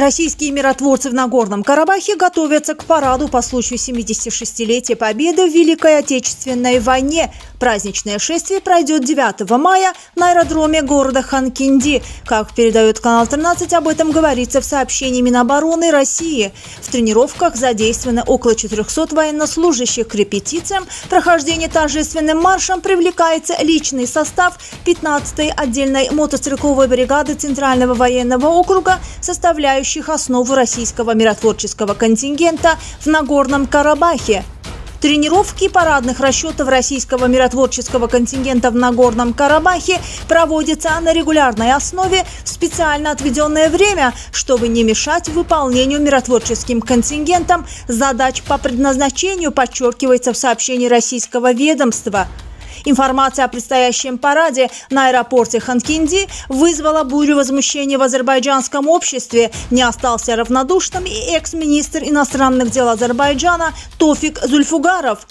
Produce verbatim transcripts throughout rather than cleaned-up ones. Российские миротворцы в Нагорном Карабахе готовятся к параду по случаю семидесятишестилетия победы в Великой Отечественной войне. Праздничное шествие пройдет девятого мая на аэродроме города Ханкинди. Как передает канал тринадцать, об этом говорится в сообщении Минобороны России. В тренировках задействовано около четырехсот военнослужащих. К репетициям, прохождению торжественным маршем привлекается личный состав пятнадцатой отдельной мотострелковой бригады Центрального военного округа, составляющей основу российского миротворческого контингента в Нагорном Карабахе. Тренировки парадных расчетов российского миротворческого контингента в Нагорном Карабахе проводятся на регулярной основе в специально отведенное время, чтобы не мешать выполнению миротворческим контингентом задач по предназначению, подчеркивается в сообщении российского ведомства. Информация о предстоящем параде на аэропорте Ханкинди вызвала бурю возмущения в азербайджанском обществе. Не остался равнодушным и экс-министр иностранных дел Азербайджана Тофик Зульфугаров.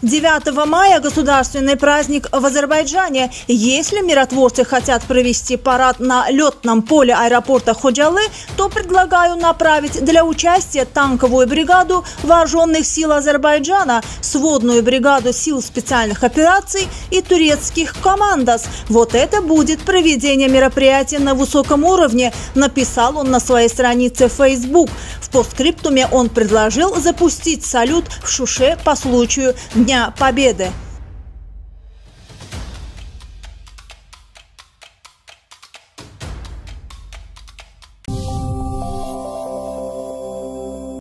девятого мая – государственный праздник в Азербайджане. Если миротворцы хотят провести парад на летном поле аэропорта Ходжалы, то предлагаю направить для участия танковую бригаду вооруженных сил Азербайджана, сводную бригаду сил специальных операций и турецких командос. Вот это будет проведение мероприятия на высоком уровне, написал он на своей странице в Facebook. В постскриптуме он предложил запустить салют в Шуше по случаю Дня Победы.